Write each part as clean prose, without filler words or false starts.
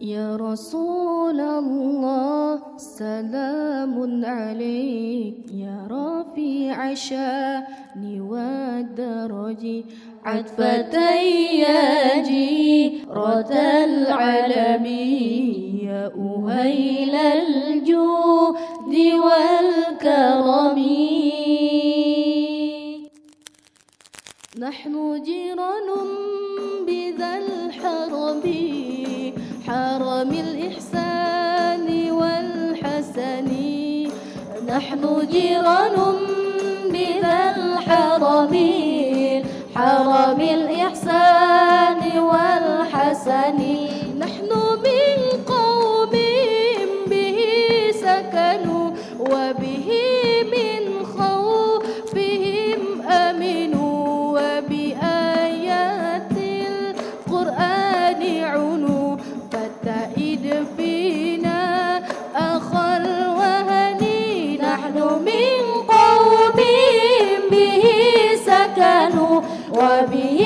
يا رسول الله سلام عليك يا رفيع شاني والدرج عطفتي يا جيرة العلم يا أهيل الجود والكرم. نحن جيران بذا الحرم حرم الإحسان والحسن، نحن جيران بذا الحرم حرم الإحسان والحسن. نحن من قوم به سكنوا وبه من خوفهم أمنوا وبآيات القرآن عنوا فَتَئِدْ فِينَا أَخَا الْوَهَنِ. نَحْنُ مِنْ قَوْمٍ بِهِ سَكَنُوا وَبِهِ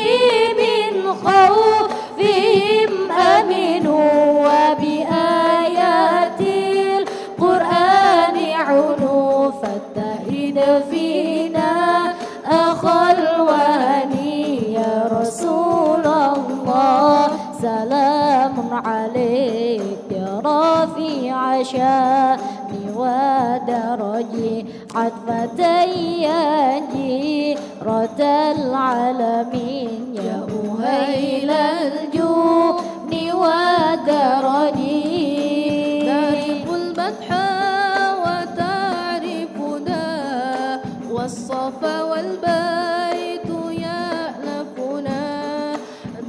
مِنْ خَوْفِهِمْ أَمِنُوا وَبِآيَاتِ الْقُرْآنِ عُنُوا فَتَئِدْ فِينَا أَخَا الْوَهَنِ. يَا رَسُولَ اللَّهِ سلام عليك يا رفيع شاني ودرجي عطفتي يا جيرة العالمين يا أهيل الجود ودرجي. تعرف المدح وتعرفنا والصفا والبيت يألفنا،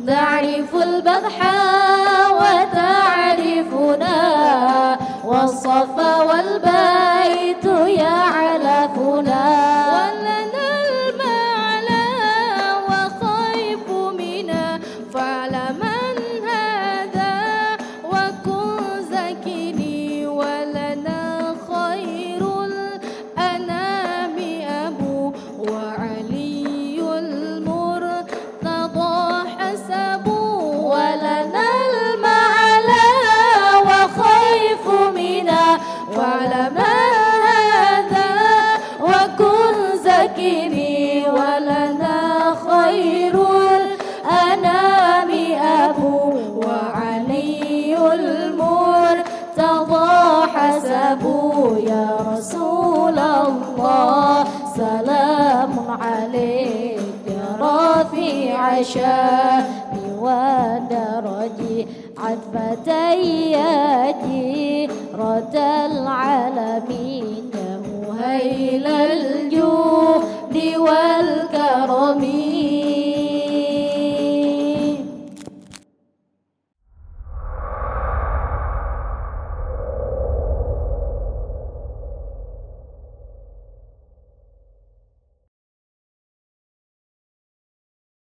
تعرف البدح وتعرفنا والصفا والبيت يعلفنا. ولنا المعنى وخيف منا فاعلم هذا وكن زكني. ولنا خير الأنام أبو وعلي المرتضى. ولنا المعلى وخيف منا واعلم هذا وكن زكني. ولنا خير الأنام أبو وعلي المرتضى حسبوا. يا رسول الله سلام عليك يا رفيع شاني ودرجي عطفتي يا جيرة العالمين يا مهيل الجود